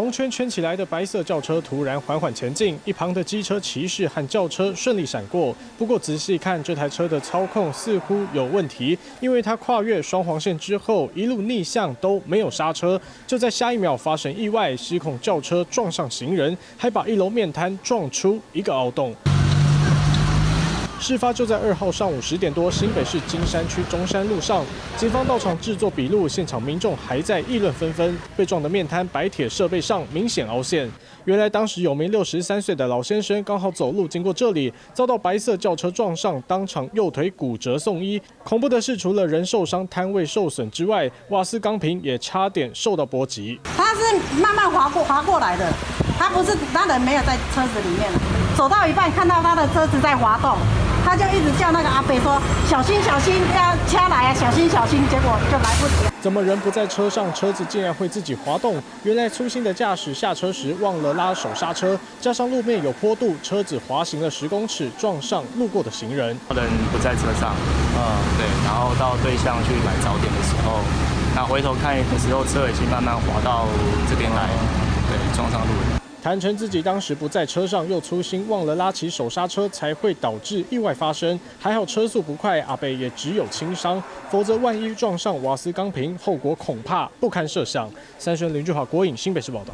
红圈圈起来的白色轿车突然缓缓前进，一旁的机车骑士和轿车顺利闪过。不过仔细看这台车的操控似乎有问题，因为它跨越双黄线之后一路逆向都没有刹车，就在下一秒发生意外，失控轿车撞上行人，还把一楼面摊撞出一个凹洞。 事发就在2号上午10点多，新北市金山区中山路上，警方到场制作笔录，现场民众还在议论纷纷。被撞的面摊白铁设备上明显凹陷，原来当时有名63岁的老先生刚好走路经过这里，遭到白色轿车撞上，当场右腿骨折送医。恐怖的是，除了人受伤、摊位受损之外，瓦斯钢瓶也差点受到波及。他是慢慢滑过来的，他不是，他人没有在车子里面，走到一半看到他的车子在滑动。 他就一直叫那个阿伯说：“小心，小心，要掐来啊！小心，小心！”结果就来不及了。怎么人不在车上，车子竟然会自己滑动？原来粗心的驾驶下车时忘了拉手刹车，加上路面有坡度，车子滑行了10公尺，撞上路过的行人。人不在车上，对。然后到对向去买早点的时候，那回头看的时候，车已经慢慢滑到这边来，对，撞上路人。 坦承自己当时不在车上，又粗心忘了拉起手刹车，才会导致意外发生。还好车速不快，阿北也只有轻伤，否则万一撞上瓦斯钢瓶，后果恐怕不堪设想。三生林俊华、郭颖，新北市报道。